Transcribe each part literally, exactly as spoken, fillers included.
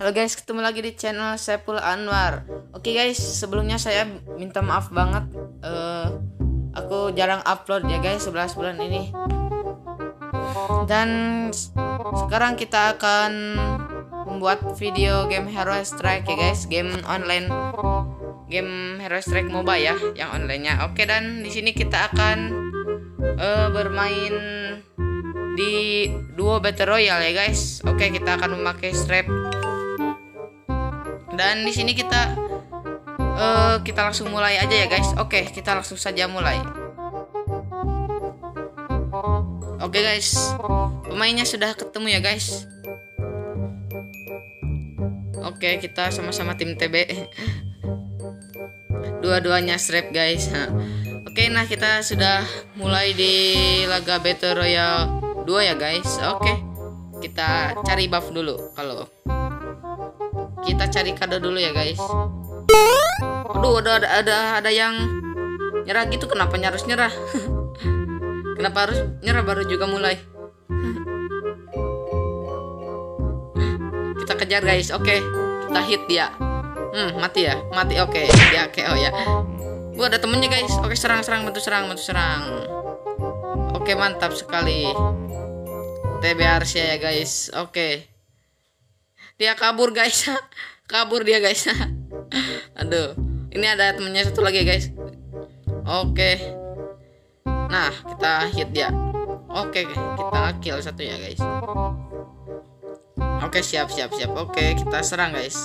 Halo guys, ketemu lagi di channel saya Pul Anwar. Oke guys, sebelumnya saya minta maaf banget, uh, aku jarang upload ya guys sebelas bulan ini. Dan sekarang kita akan membuat video game Hero Strike ya guys, game online, game Hero Strike mobile ya, yang onlinenya. Oke, dan di sini kita akan uh, bermain di duo battle royale ya guys. Oke, kita akan memakai strap. Dan di sini kita uh, kita langsung mulai aja ya guys. Oke, kita langsung saja mulai. Oke guys, pemainnya sudah ketemu ya guys. Oke, kita sama-sama tim T B. Dua-duanya strap guys. Oke, nah kita sudah mulai di laga battle royale dua ya guys. Oke, kita cari buff dulu. Kalau kita cari kado dulu ya guys. Aduh, ada ada ada yang nyerah gitu. Kenapa harus nyerah? Kenapa harus nyerah baru juga mulai? Kita kejar guys. Oke, kita hit dia. Hmm, mati ya, mati. Oke, dia K O ya. Gua ada temennya guys. Oke, serang serang bantu serang bantu serang. Oke, mantap sekali. T B harus ya guys. Oke. Dia kabur guys. Kabur dia guys. Aduh, ini ada temennya satu lagi guys. Oke, nah kita hit dia. Oke, kita kill satu ya guys. Oke, siap siap siap. Oke, kita serang guys.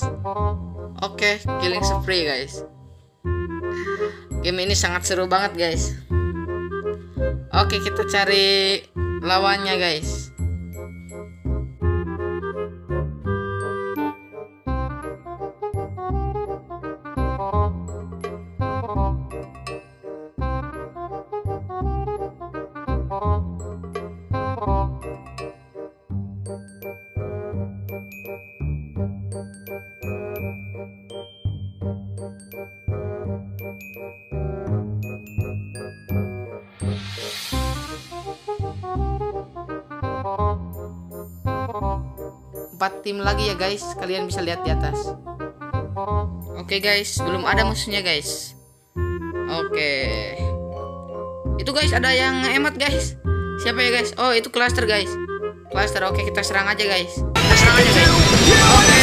Oke, killing spree guys. Game ini sangat seru banget guys. Oke, kita cari lawannya guys. Empat tim lagi ya guys, kalian bisa lihat di atas. Oke guys, belum ada musuhnya guys. Oke, itu guys ada yang hemat guys. Siapa ya guys? Oh, itu cluster guys, cluster. Oke, kita serang aja guys, kita serang aja guys. Oke, kill ada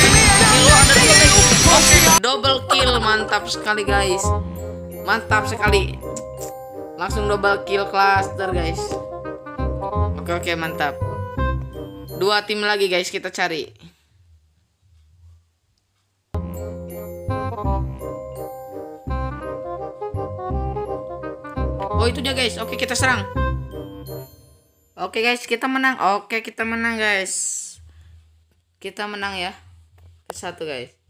dua guys. Oke, double kill, mantap sekali guys, mantap sekali. Langsung double kill cluster guys. Oke oke, mantap. Dua tim lagi guys, kita cari. Oh, itu dia guys. Oke, kita serang. Oke guys, kita menang. Oke, kita menang guys. Kita menang ya. Satu guys.